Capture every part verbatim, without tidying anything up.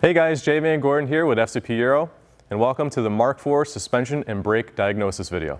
Hey guys, Jay Van Gorden here with F C P Euro, and welcome to the Mark four suspension and brake diagnosis video.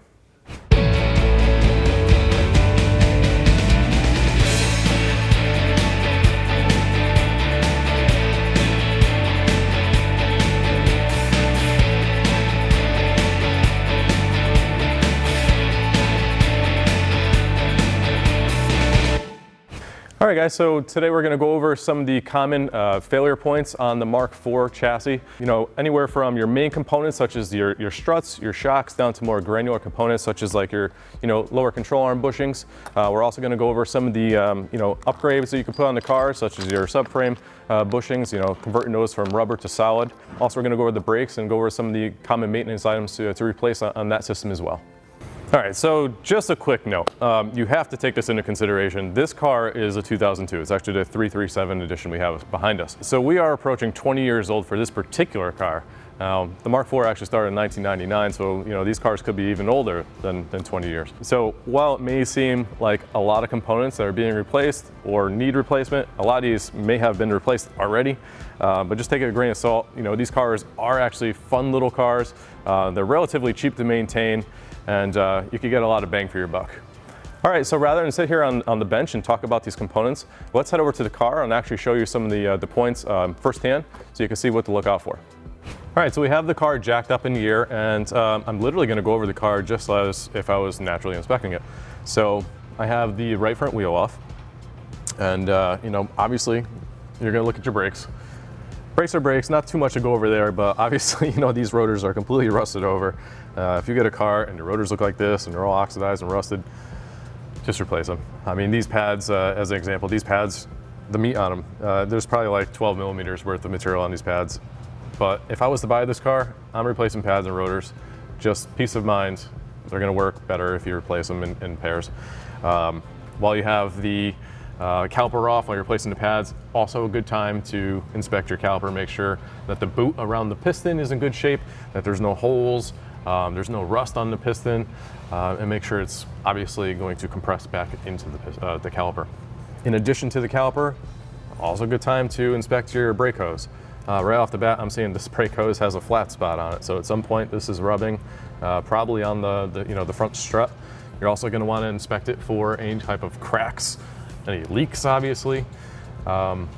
Alright guys, so today we're going to go over some of the common uh, failure points on the Mark four chassis. You know, anywhere from your main components such as your, your struts, your shocks, down to more granular components such as like your, you know, lower control arm bushings. Uh, we're also going to go over some of the, um, you know, upgrades that you can put on the car such as your subframe uh, bushings, you know, converting those from rubber to solid. Also, we're going to go over the brakes and go over some of the common maintenance items to, to replace on, on that system as well. All right, so just a quick note, um, you have to take this into consideration. This car is a two thousand two, it's actually the three three seven edition we have behind us. So we are approaching twenty years old for this particular car. Um, the Mark four actually started in nineteen ninety-nine, so you know these cars could be even older than, than twenty years. So while it may seem like a lot of components that are being replaced or need replacement, a lot of these may have been replaced already, uh, but just take it with a grain of salt. You know, these cars are actually fun little cars. Uh, they're relatively cheap to maintain, and uh, you could get a lot of bang for your buck. All right, so rather than sit here on, on the bench and talk about these components, let's head over to the car and actually show you some of the, uh, the points um, firsthand so you can see what to look out for. All right, so we have the car jacked up in gear, and um, I'm literally gonna go over the car just as if I was naturally inspecting it. So I have the right front wheel off, and uh, you know, obviously you're gonna look at your brakes. Brakes are brakes, not too much to go over there, but obviously, you know, these rotors are completely rusted over. Uh, if you get a car and the rotors look like this and they're all oxidized and rusted, just replace them. I mean, these pads, uh, as an example, these pads, the meat on them, uh, there's probably like twelve millimeters worth of material on these pads. But if I was to buy this car, I'm replacing pads and rotors. Just peace of mind, they're gonna work better if you replace them in, in pairs. Um, while you have the Uh, caliper off while you're replacing the pads, also a good time to inspect your caliper, make sure that the boot around the piston is in good shape, that there's no holes, um, there's no rust on the piston, uh, and make sure it's obviously going to compress back into the, uh, the caliper. In addition to the caliper, also a good time to inspect your brake hose. Uh, right off the bat, I'm seeing this brake hose has a flat spot on it, so at some point this is rubbing uh, probably on the, the, you know, the front strut. You're also going to want to inspect it for any type of cracks, any leaks, obviously. Um,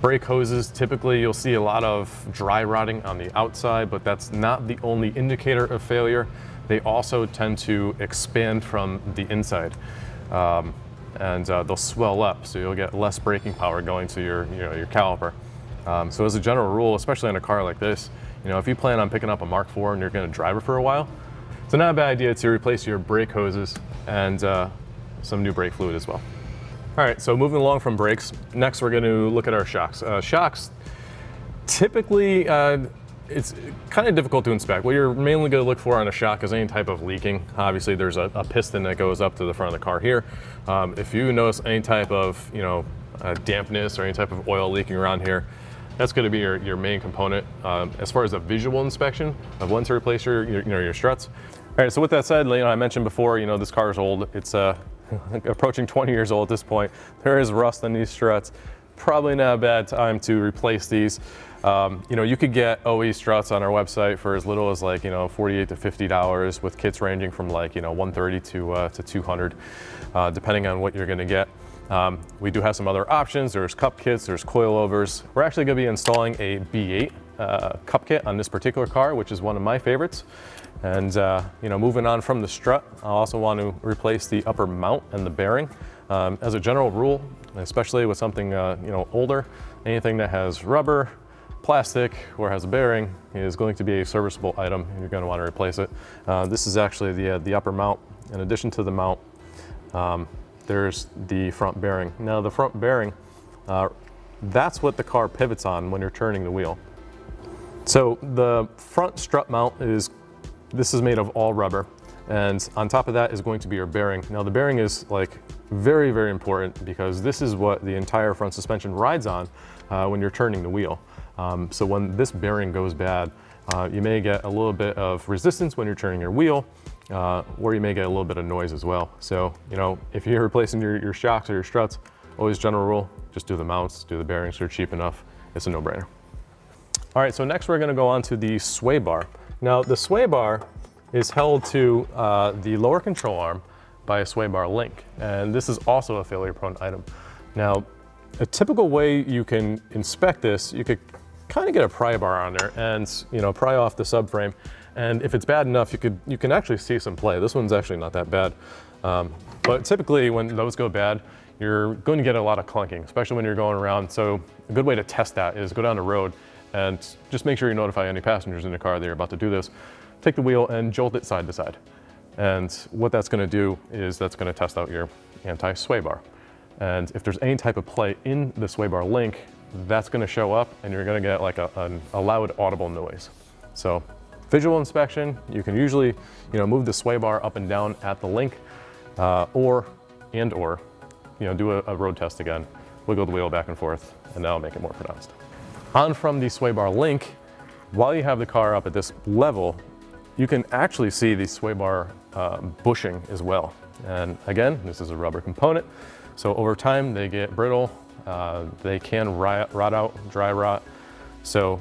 brake hoses, typically you'll see a lot of dry rotting on the outside, but that's not the only indicator of failure. They also tend to expand from the inside, um, and uh, they'll swell up, so you'll get less braking power going to your, you know, your caliper. Um, so as a general rule, especially on a car like this, you know, if you plan on picking up a Mark four and you're gonna drive it for a while, it's not a bad idea to replace your brake hoses and uh, some new brake fluid as well. All right, so moving along from brakes, next we're going to look at our shocks. Uh, shocks, typically, uh, it's kind of difficult to inspect. What you're mainly going to look for on a shock is any type of leaking. Obviously, there's a, a piston that goes up to the front of the car here. Um, if you notice any type of, you know, uh, dampness or any type of oil leaking around here, that's going to be your, your main component. Um, as far as a visual inspection of when to replace your, your, you know, your struts. All right, so with that said, you know, I mentioned before, you know, this car is old. It's uh, approaching twenty years old at this point. There is rust on these struts. Probably not a bad time to replace these. Um, you know, you could get O E struts on our website for as little as like, you know, forty-eight to fifty dollars, with kits ranging from like, you know, one thirty to, uh, to two hundred, uh, depending on what you're going to get. Um, we do have some other options. There's cup kits, there's coilovers. We're actually going to be installing a B eight uh, cup kit on this particular car, which is one of my favorites. And uh, you know, moving on from the strut, I also want to replace the upper mount and the bearing. Um, as a general rule, especially with something uh, you know, older, anything that has rubber, plastic, or has a bearing is going to be a serviceable item, and you're going to want to replace it. Uh, this is actually the uh, the upper mount. In addition to the mount, um, there's the front bearing. Now the front bearing, uh, that's what the car pivots on when you're turning the wheel. So the front strut mount is. This is made of all rubber, and on top of that is going to be your bearing. Now the bearing is like very, very important because this is what the entire front suspension rides on uh, when you're turning the wheel. Um, so when this bearing goes bad, uh, you may get a little bit of resistance when you're turning your wheel, uh, or you may get a little bit of noise as well. So, you know, if you're replacing your, your shocks or your struts, always general rule, just do the mounts, do the bearings, they're cheap enough. It's a no-brainer. All right, so next we're gonna go on to the sway bar. Now the sway bar is held to uh, the lower control arm by a sway bar link. And this is also a failure prone item. Now, a typical way you can inspect this, you could kind of get a pry bar on there and, you know, pry off the subframe. And if it's bad enough, you could you can actually see some play. This one's actually not that bad. Um, but typically when those go bad, you're going to get a lot of clunking, especially when you're going around. So a good way to test that is go down the road and just make sure you notify any passengers in the car that you're about to do this. Take the wheel and jolt it side to side. And what that's gonna do is that's gonna test out your anti-sway bar. And if there's any type of play in the sway bar link, that's gonna show up and you're gonna get like a, an, a loud audible noise. So visual inspection, you can usually, you know, move the sway bar up and down at the link uh, or, and or, you know, do a, a road test again, wiggle the wheel back and forth, and that'll make it more pronounced. On from the sway bar link, while you have the car up at this level, you can actually see the sway bar uh, bushing as well. And again, this is a rubber component. So over time, they get brittle. Uh, they can rot, rot out, dry rot. So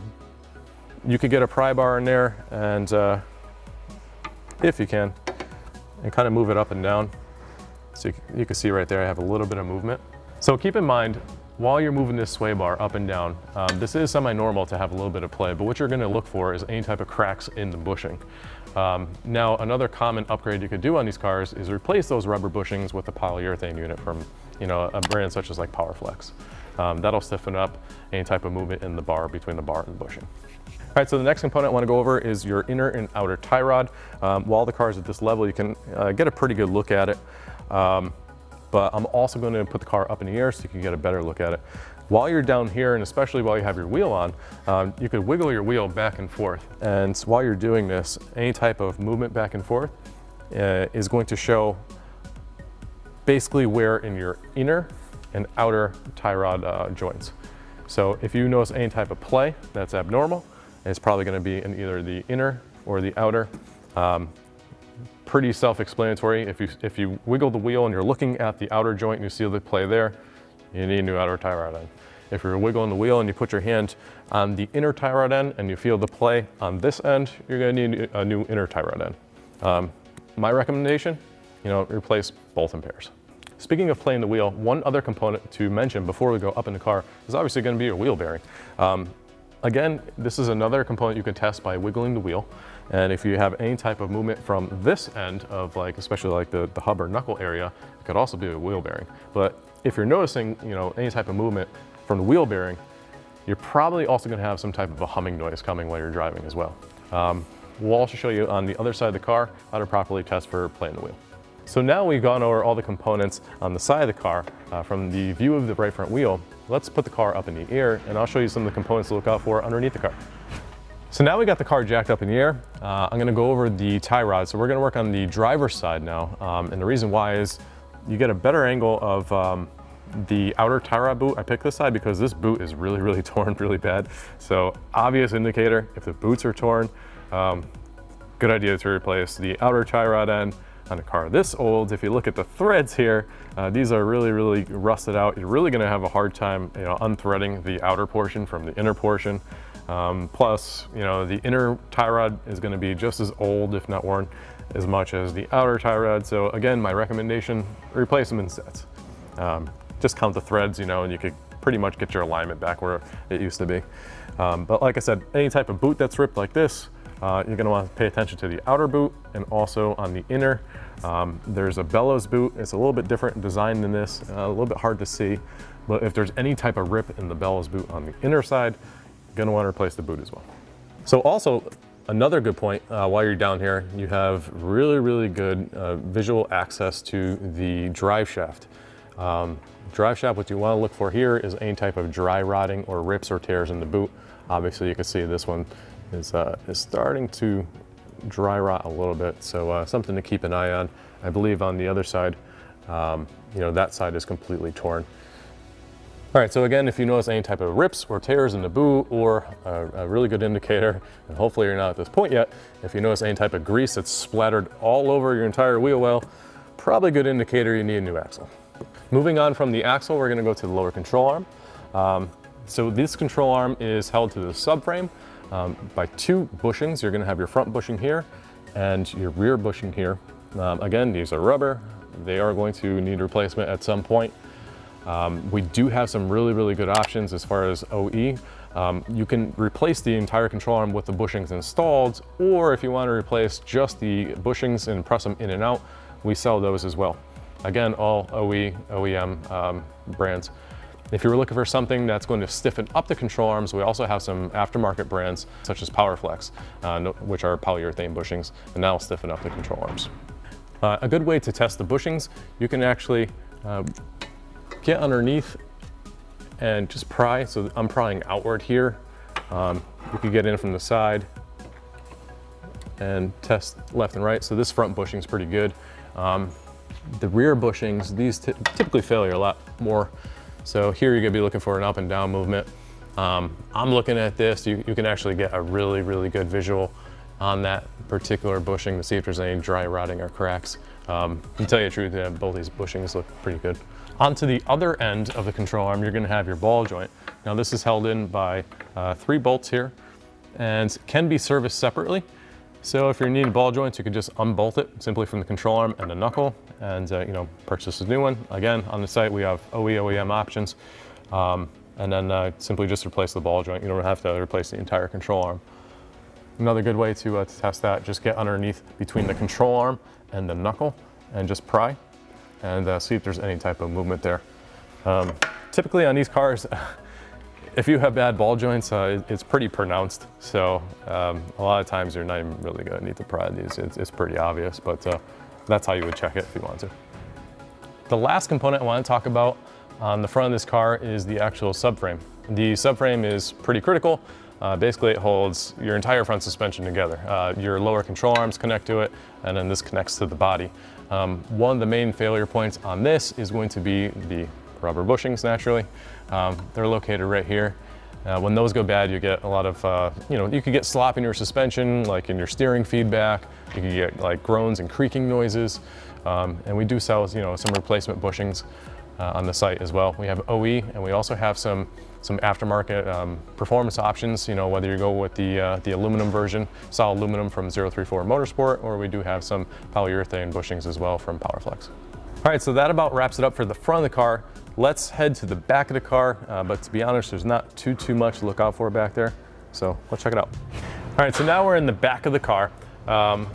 you could get a pry bar in there and uh, if you can, and kind of move it up and down. So you, you can see right there, I have a little bit of movement. So keep in mind, while you're moving this sway bar up and down, um, this is semi-normal to have a little bit of play, but what you're gonna look for is any type of cracks in the bushing. Um, now, another common upgrade you could do on these cars is replace those rubber bushings with a polyurethane unit from, you know, a brand such as like PowerFlex. Um, that'll stiffen up any type of movement in the bar, between the bar and the bushing. All right, so the next component I wanna go over is your inner and outer tie rod. Um, while the car's at this level, you can uh, get a pretty good look at it. Um, but I'm also going to put the car up in the air so you can get a better look at it. While you're down here, and especially while you have your wheel on, um, you could wiggle your wheel back and forth. And while you're doing this, any type of movement back and forth uh, is going to show basically where in your inner and outer tie rod uh, joints. So if you notice any type of play that's abnormal, it's probably going to be in either the inner or the outer. Um, Pretty self-explanatory. If you if you wiggle the wheel and you're looking at the outer joint and you see the play there, you need a new outer tie rod end. If you're wiggling the wheel and you put your hand on the inner tie rod end and you feel the play on this end, you're going to need a new inner tie rod end. Um, my recommendation, you know, replace both in pairs. Speaking of playing the wheel, one other component to mention before we go up in the car is obviously going to be your wheel bearing. Um, Again, this is another component you can test by wiggling the wheel. And if you have any type of movement from this end of like, especially like the, the hub or knuckle area, it could also be a wheel bearing. But if you're noticing, you know, any type of movement from the wheel bearing, you're probably also gonna have some type of a humming noise coming while you're driving as well. Um, we'll also show you on the other side of the car how to properly test for playing the wheel. So now we've gone over all the components on the side of the car uh, from the view of the right front wheel. Let's put the car up in the air and I'll show you some of the components to look out for underneath the car. So now we got the car jacked up in the air. Uh, I'm gonna go over the tie rod. So we're gonna work on the driver's side now. Um, and the reason why is you get a better angle of um, the outer tie rod boot. I picked this side because this boot is really, really torn, really bad. So obvious indicator, if the boots are torn, um, good idea to replace the outer tie rod end. On a car this old, if you look at the threads here, uh, these are really, really rusted out. You're really gonna have a hard time, you know, unthreading the outer portion from the inner portion. Um, plus, you know, the inner tie rod is gonna be just as old, if not worn, as much as the outer tie rod. So again, my recommendation, replace them in sets. Um, just count the threads, you know, and you could pretty much get your alignment back where it used to be. Um, but like I said, any type of boot that's ripped like this, Uh, you're gonna wanna pay attention to the outer boot and also on the inner. Um, there's a bellows boot. It's a little bit different design than this, uh, a little bit hard to see, but if there's any type of rip in the bellows boot on the inner side, you're gonna wanna replace the boot as well. So also, another good point, uh, while you're down here, you have really, really good uh, visual access to the drive shaft. Um, drive shaft, what you wanna look for here is any type of dry rotting or rips or tears in the boot. Obviously, you can see this one Is, uh, is starting to dry rot a little bit. So uh, something to keep an eye on. I believe on the other side, um, you know, that side is completely torn. All right, so again, if you notice any type of rips or tears in the boot or a, a really good indicator, and hopefully you're not at this point yet, if you notice any type of grease that's splattered all over your entire wheel well, probably a good indicator you need a new axle. Moving on from the axle, we're gonna go to the lower control arm. Um, So this control arm is held to the subframe um, by two bushings. You're gonna have your front bushing here and your rear bushing here. Um, again, these are rubber. They are going to need replacement at some point. Um, we do have some really, really good options as far as O E. Um, you can replace the entire control arm with the bushings installed, or if you want to replace just the bushings and press them in and out, we sell those as well. Again, all O E, O E M um, brands. If you were looking for something that's going to stiffen up the control arms, we also have some aftermarket brands such as PowerFlex, uh, which are polyurethane bushings, and that'll stiffen up the control arms. Uh, a good way to test the bushings, you can actually uh, get underneath and just pry. So I'm prying outward here. Um, you could get in from the side and test left and right. So this front bushing is pretty good. Um, the rear bushings, these typically fail a lot more. So here you're gonna be looking for an up and down movement. Um, I'm looking at this, you, you can actually get a really, really good visual on that particular bushing to see if there's any dry rotting or cracks. Um, to tell you the truth, yeah, both these bushings look pretty good. Onto the other end of the control arm, you're gonna have your ball joint. Now this is held in by uh, three bolts here and can be serviced separately. So if you're needing ball joints, you can just unbolt it simply from the control arm and the knuckle and uh, you know, purchase a new one. Again, on the site, we have O E, O E M options. Um, and then uh, simply just replace the ball joint. You don't have to replace the entire control arm. Another good way to, uh, to test that, just get underneath between the control arm and the knuckle and just pry and uh, see if there's any type of movement there. Um, typically on these cars, if you have bad ball joints, uh, it, it's pretty pronounced. So um, a lot of times you're not even really gonna need to pry these. It's, it's pretty obvious, but uh, that's how you would check it if you want to. The last component I wanna talk about on the front of this car is the actual subframe. The subframe is pretty critical. Uh, basically, it holds your entire front suspension together. Uh, your lower control arms connect to it, and then this connects to the body. Um, one of the main failure points on this is going to be the rubber bushings, naturally. Um, they're located right here. Uh, when those go bad, you get a lot of, uh, you know, you could get slop in your suspension, like in your steering feedback. You could get like groans and creaking noises. Um, and we do sell, you know, some replacement bushings Uh, on the site as well. We have O E and we also have some some aftermarket um, performance options, you know, whether you go with the uh, the aluminum version, solid aluminum from zero three four Motorsport, or we do have some polyurethane bushings as well from PowerFlex. All right, so that about wraps it up for the front of the car. Let's head to the back of the car, uh, but to be honest, there's not too, too much to look out for back there, so let's check it out. All right, so now we're in the back of the car. Um,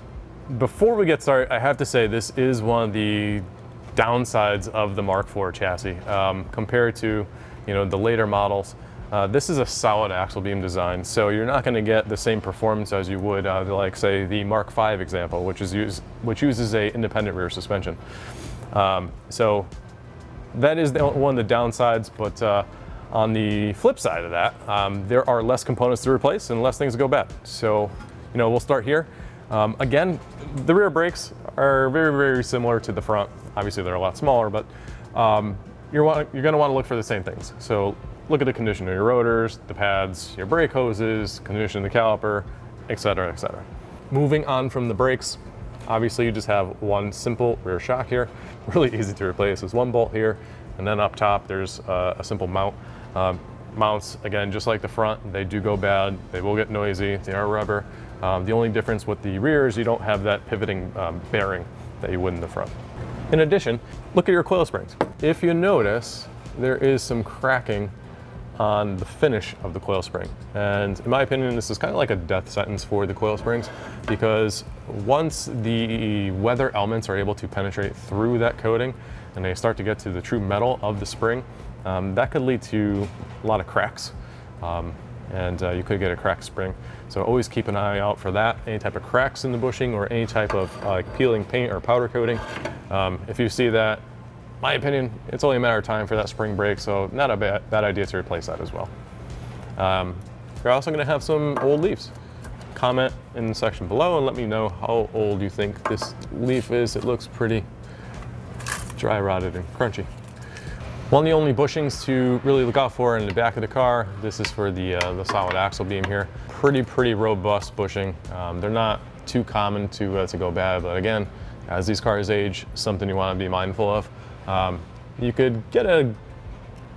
before we get started, I have to say this is one of the downsides of the Mark four chassis um, compared to, you know, the later models. Uh, this is a solid axle beam design, so you're not going to get the same performance as you would, uh, like say the Mark five example, which is used, which uses a independent rear suspension. Um, so that is the, one of the downsides. But uh, on the flip side of that, um, there are less components to replace and less things go bad. So, you know, we'll start here. Um, again, the rear brakes are very, very similar to the front. Obviously, they're a lot smaller, but um, you're, you're going to want to look for the same things. So look at the condition of your rotors, the pads, your brake hoses, condition of the caliper, et cetera, et cetera. Moving on from the brakes, obviously, you just have one simple rear shock here. Really easy to replace. There's one bolt here, and then up top, there's uh, a simple mount. Uh, mounts, again, just like the front, they do go bad. They will get noisy. They are rubber. Um, the only difference with the rear is you don't have that pivoting um, bearing that you would in the front. In addition, look at your coil springs. If you notice, there is some cracking on the finish of the coil spring. And in my opinion, this is kind of like a death sentence for the coil springs, because once the weather elements are able to penetrate through that coating and they start to get to the true metal of the spring, um, that could lead to a lot of cracks. Um, and uh, you could get a cracked spring. So always keep an eye out for that, any type of cracks in the bushing or any type of uh, peeling paint or powder coating. Um, if you see that, my opinion, it's only a matter of time for that spring break, so not a bad, bad idea to replace that as well. Um, you're also gonna have some old leaves. Comment in the section below and let me know how old you think this leaf is. It looks pretty dry rotted and crunchy. One of the only bushings to really look out for in the back of the car, this is for the, uh, the solid axle beam here. Pretty, pretty robust bushing. Um, they're not too common to, uh, to go bad, but again, as these cars age, something you want to be mindful of. Um, you could get a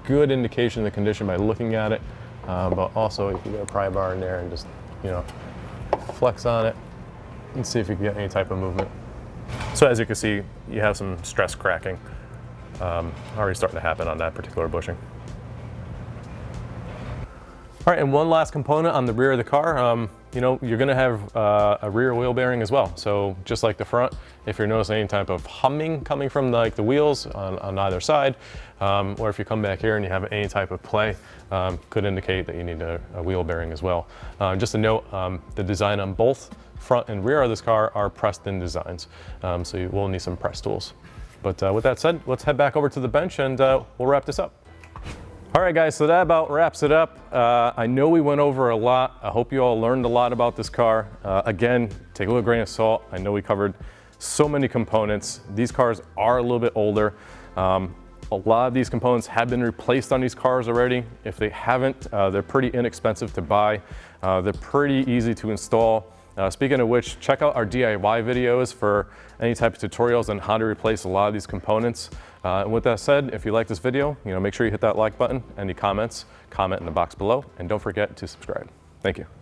good indication of the condition by looking at it, uh, but also you can get a pry bar in there and just, you know, flex on it and see if you can get any type of movement. So as you can see, you have some stress cracking um, already starting to happen on that particular bushing. All right, and one last component on the rear of the car, um, you know, you're gonna have uh, a rear wheel bearing as well. So just like the front, if you're noticing any type of humming coming from the, like the wheels on, on either side, um, or if you come back here and you have any type of play, um, could indicate that you need a, a wheel bearing as well. Uh, just a note, um, the design on both front and rear of this car are Preston designs. Um, so you will need some press tools. But uh, with that said, let's head back over to the bench and uh, we'll wrap this up. All right, guys, so that about wraps it up. Uh, I know we went over a lot. I hope you all learned a lot about this car. Uh, again, take a little grain of salt. I know we covered so many components. These cars are a little bit older. Um, a lot of these components have been replaced on these cars already. If they haven't, uh, they're pretty inexpensive to buy. Uh, they're pretty easy to install. Uh, speaking of which, check out our D I Y videos for any type of tutorials on how to replace a lot of these components. Uh, and with that said, if you like this video, you know, make sure you hit that like button. Any comments, comment in the box below, and don't forget to subscribe. Thank you.